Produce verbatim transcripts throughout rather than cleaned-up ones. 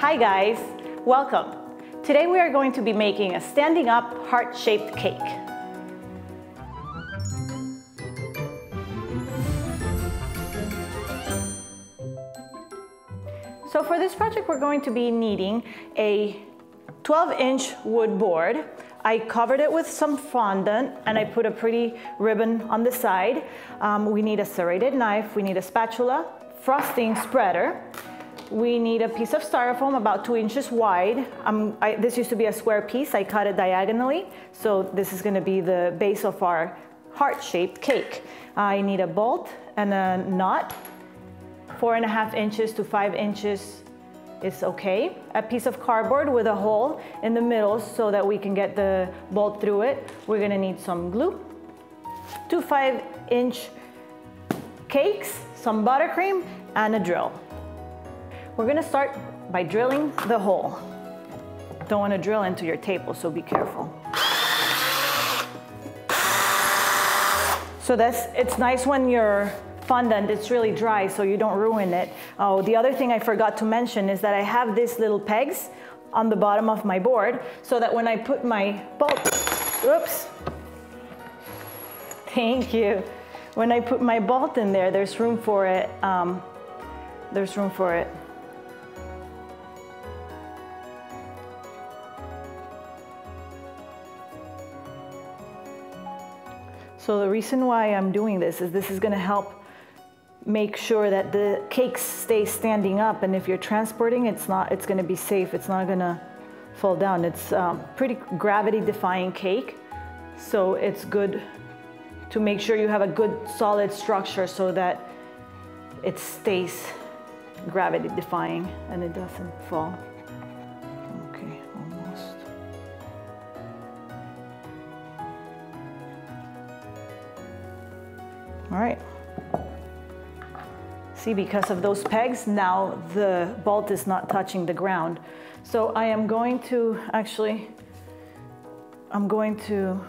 Hi guys, welcome. Today we are going to be making a standing up heart-shaped cake. So for this project we're going to be needing a twelve inch wood board. I covered it with some fondant and I put a pretty ribbon on the side. Um, we need a serrated knife, we need a spatula, frosting spreader. We need a piece of styrofoam about two inches wide. Um, I, this used to be a square piece, I cut it diagonally. So this is gonna be the base of our heart-shaped cake. I need a bolt and a knot. Four and a half inches to five inches is okay. A piece of cardboard with a hole in the middle so that we can get the bolt through it. We're gonna need some glue, two five inch cakes, some buttercream, and a drill. We're gonna start by drilling the hole. Don't wanna drill into your table, so be careful. So that's, it's nice when you're fondant, it's really dry so you don't ruin it. Oh, the other thing I forgot to mention is that I have these little pegs on the bottom of my board so that when I put my bolt, oops, thank you. When I put my bolt in there, there's room for it. Um, there's room for it. So the reason why I'm doing this is this is gonna help make sure that the cakes stay standing up, and if you're transporting, it's not it's going to be safe. It's not going to fall down. It's um, pretty gravity defying cake, so it's good to make sure you have a good solid structure so that it stays gravity defying and it doesn't fall. Okay, almost. All right. See, because of those pegs, now the bolt is not touching the ground. So I am going to, actually, I'm going to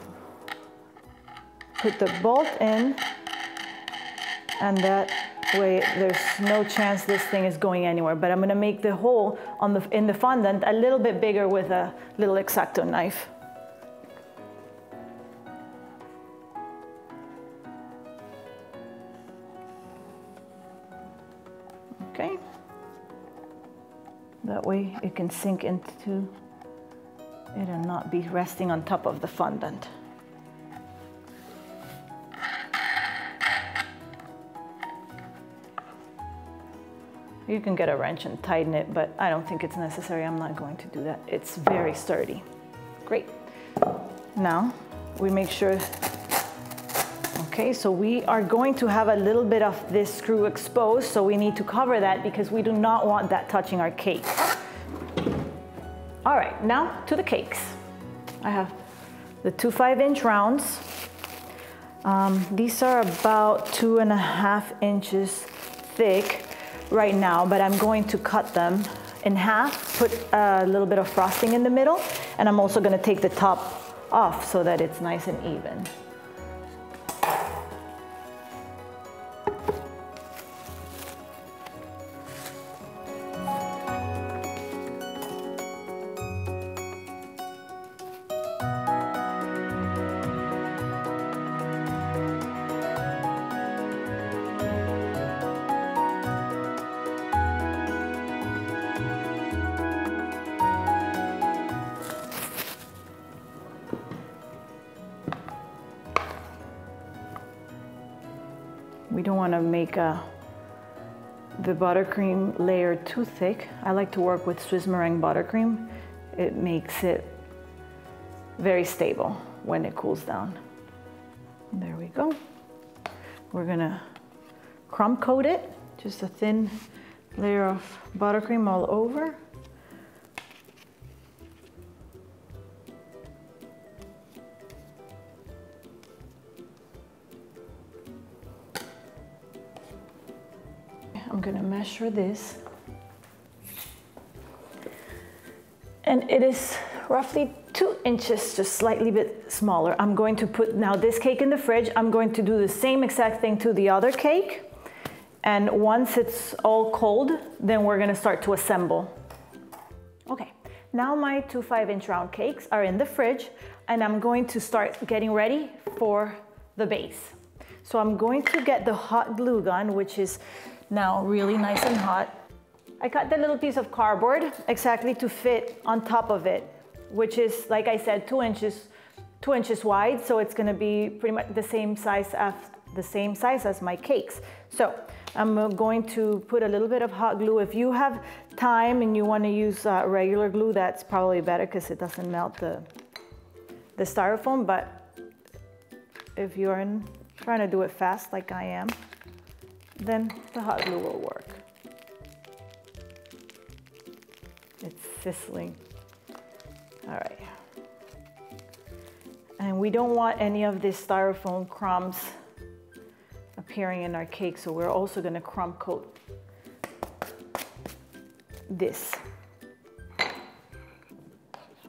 put the bolt in, and that way there's no chance this thing is going anywhere. But I'm gonna make the hole on the, in the fondant a little bit bigger with a little X-Acto knife. Okay, that way it can sink into it and not be resting on top of the fondant. You can get a wrench and tighten it, but I don't think it's necessary. I'm not going to do that. It's very sturdy. Great. Now we make sure. Okay, so we are going to have a little bit of this screw exposed, so we need to cover that because we do not want that touching our cake. All right, now to the cakes. I have the two five inch rounds. Um, these are about two and a half inches thick right now, but I'm going to cut them in half, put a little bit of frosting in the middle, and I'm also gonna take the top off so that it's nice and even. We don't want to make a, the buttercream layer too thick. I like to work with Swiss meringue buttercream. It makes it very stable when it cools down. There we go. We're gonna crumb coat it, just a thin layer of buttercream all over. I'm gonna measure this. And it is roughly two inches, just slightly bit smaller. I'm going to put now this cake in the fridge. I'm going to do the same exact thing to the other cake. And once it's all cold, then we're gonna start to assemble. Okay, now my two five inch round cakes are in the fridge, and I'm going to start getting ready for the base. So I'm going to get the hot glue gun, which is now really nice and hot. I cut the little piece of cardboard exactly to fit on top of it, which is, like I said, two inches, two inches wide. So it's gonna be pretty much the same size as the same size as my cakes. So I'm going to put a little bit of hot glue. If you have time and you want to use uh, regular glue, that's probably better because it doesn't melt the, the styrofoam. But if you're in, trying to do it fast like I am, then the hot glue will work. It's sizzling. All right. And we don't want any of these styrofoam crumbs appearing in our cake, so we're also going to crumb coat this. So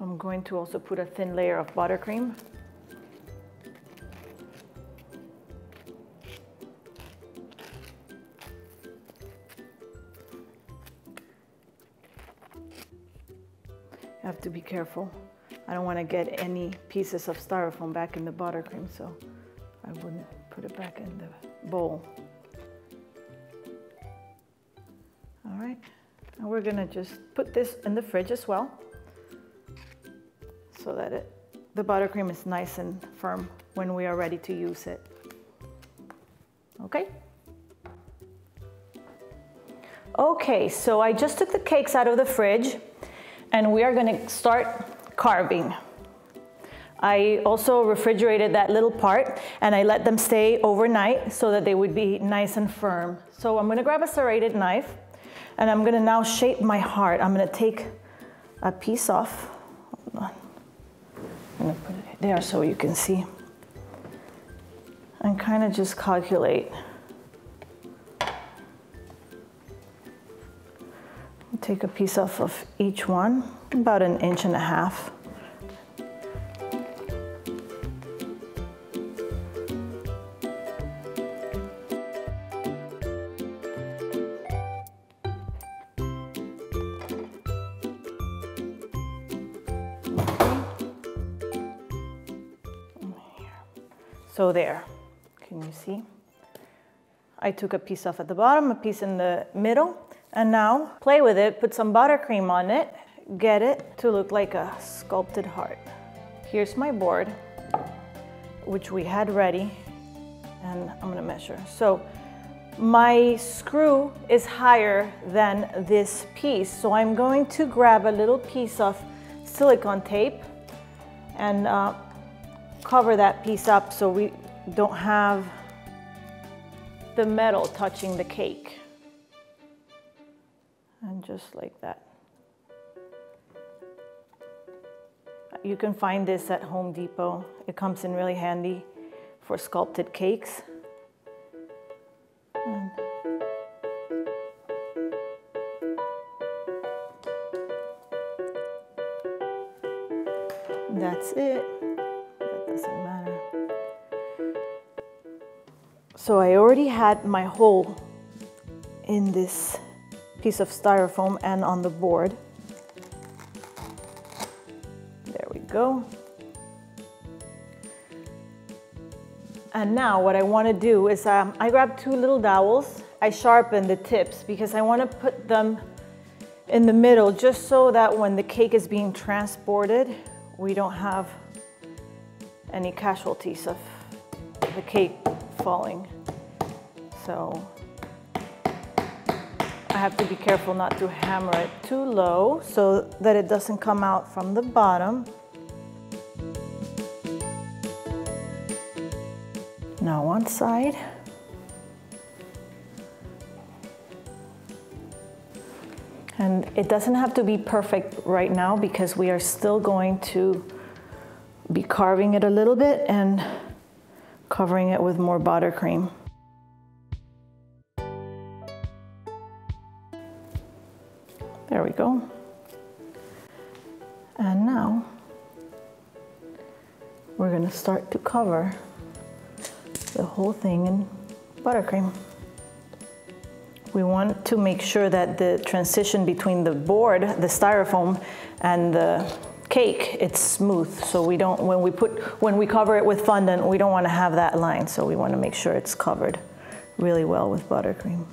I'm going to also put a thin layer of buttercream. You have to be careful. I don't want to get any pieces of styrofoam back in the buttercream, so I wouldn't put it back in the bowl. All right, and we're gonna just put this in the fridge as well, so that it, the buttercream is nice and firm when we are ready to use it. Okay. Okay, so I just took the cakes out of the fridge, and we are gonna start carving. I also refrigerated that little part, and I let them stay overnight so that they would be nice and firm. So I'm gonna grab a serrated knife, and I'm gonna now shape my heart. I'm gonna take a piece off. Hold on. I'm gonna put it there so you can see. And kind of just calculate. Take a piece off of each one, about an inch and a half. So there, can you see? I took a piece off at the bottom, a piece in the middle, and now play with it, put some buttercream on it, get it to look like a sculpted heart. Here's my board, which we had ready, and I'm gonna measure. So my screw is higher than this piece, so I'm going to grab a little piece of silicone tape and uh, cover that piece up so we don't have the metal touching the cake. And just like that. You can find this at Home Depot. It comes in really handy for sculpted cakes. And that's it. Doesn't matter. So I already had my hole in this piece of styrofoam and on the board. There we go. And now what I want to do is um, I grab two little dowels. I sharpen the tips because I want to put them in the middle just so that when the cake is being transported, we don't have any casualties of the cake falling. So I have to be careful not to hammer it too low so that it doesn't come out from the bottom. Now one side. And it doesn't have to be perfect right now because we are still going to be carving it a little bit and covering it with more buttercream. There we go. And now we're going to start to cover the whole thing in buttercream. We want to make sure that the transition between the board, the styrofoam, and the cake, it's smooth. So we don't, when we put, when we cover it with fondant, we don't want to have that line. So we want to make sure it's covered really well with buttercream.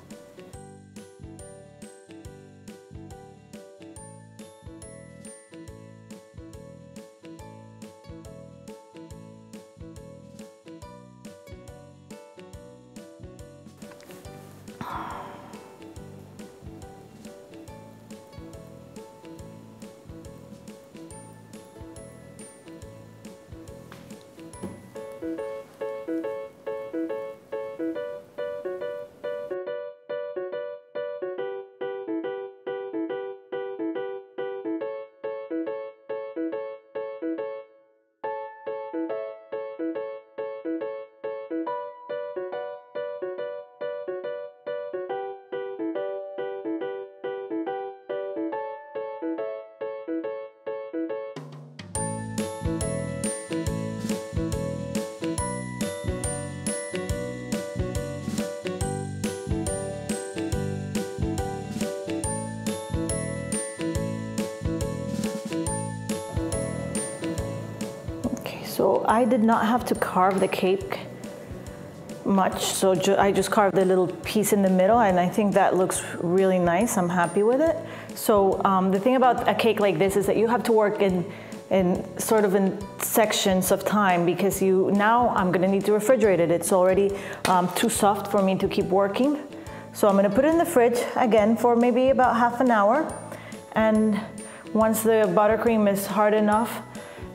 So I did not have to carve the cake much, so ju I just carved a little piece in the middle, and I think that looks really nice. I'm happy with it. So um, the thing about a cake like this is that you have to work in, in sort of in sections of time, because you now I'm gonna need to refrigerate it. It's already um, too soft for me to keep working. So I'm gonna put it in the fridge again for maybe about half an hour. And once the buttercream is hard enough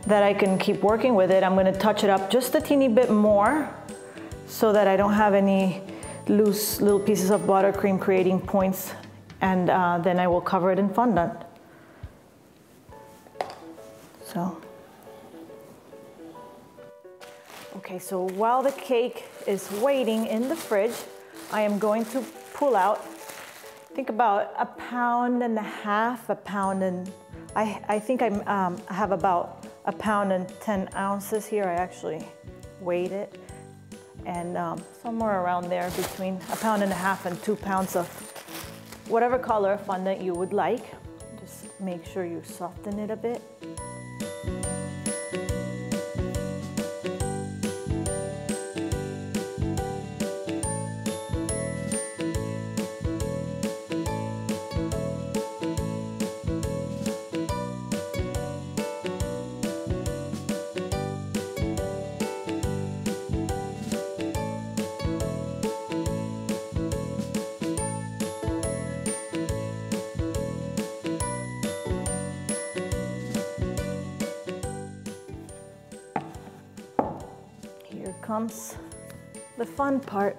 that I can keep working with it, I'm gonna touch it up just a teeny bit more so that I don't have any loose little pieces of buttercream creating points, and uh, then I will cover it in fondant. So. Okay, so while the cake is waiting in the fridge, I am going to pull out, think about a pound and a half, a pound and, I, I think I'm, um, I have about a pound and ten ounces here. I actually weighed it, and um, somewhere around there between a pound and a half and two pounds of whatever color fondant you would like. Just make sure you soften it a bit. Comes the fun part.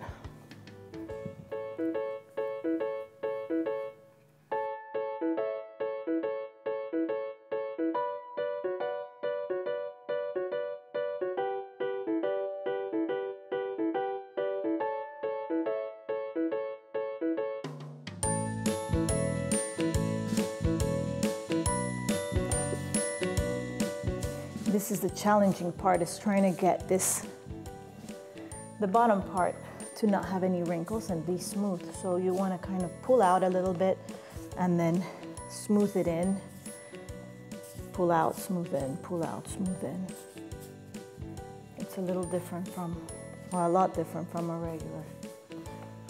This is the challenging part, is trying to get this the bottom part to not have any wrinkles and be smooth. So you want to kind of pull out a little bit and then smooth it in. Pull out, smooth in, pull out, smooth in. It's a little different from, or a lot different from a regular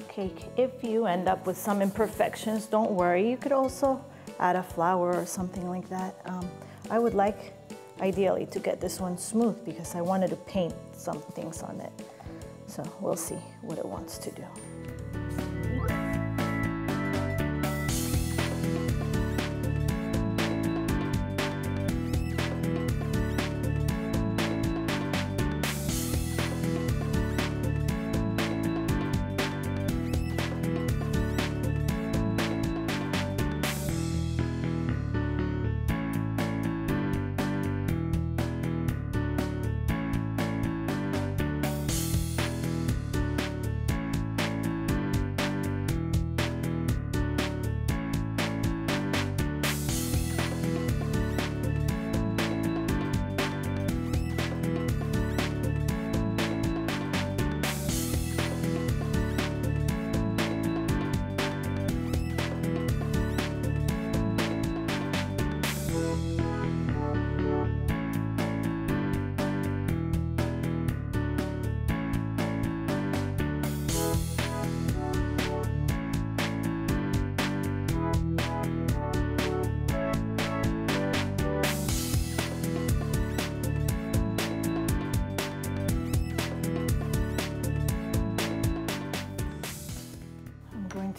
cake. If you end up with some imperfections, don't worry. You could also add a flower or something like that. Um, I would like, ideally, to get this one smooth because I wanted to paint some things on it. So we'll see what it wants to do.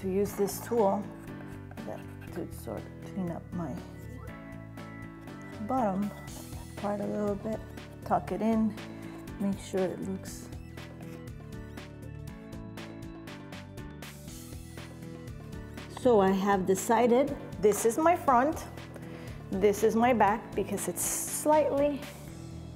to use this tool to sort of clean up my bottom part a little bit, tuck it in, make sure it looks so. I have decided this is my front, this is my back, because it's slightly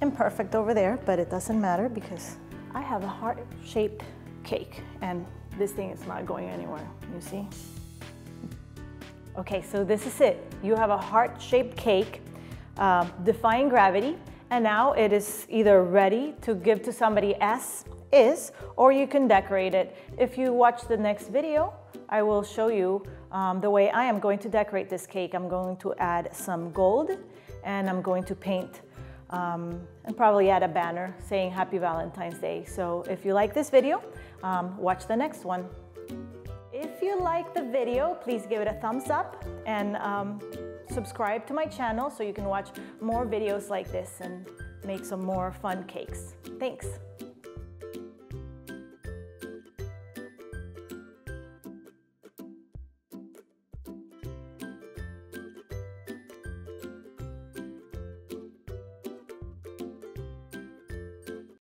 imperfect over there, but it doesn't matter because I have a heart-shaped cake and this thing is not going anywhere, you see? Okay, so this is it. You have a heart-shaped cake, uh, defying gravity, and now it is either ready to give to somebody as is, or you can decorate it. If you watch the next video, I will show you um, the way I am going to decorate this cake. I'm going to add some gold and I'm going to paint um, and probably add a banner saying Happy Valentine's Day. So if you like this video, um, watch the next one. If you like the video, please give it a thumbs up and um, subscribe to my channel so you can watch more videos like this and make some more fun cakes. Thanks.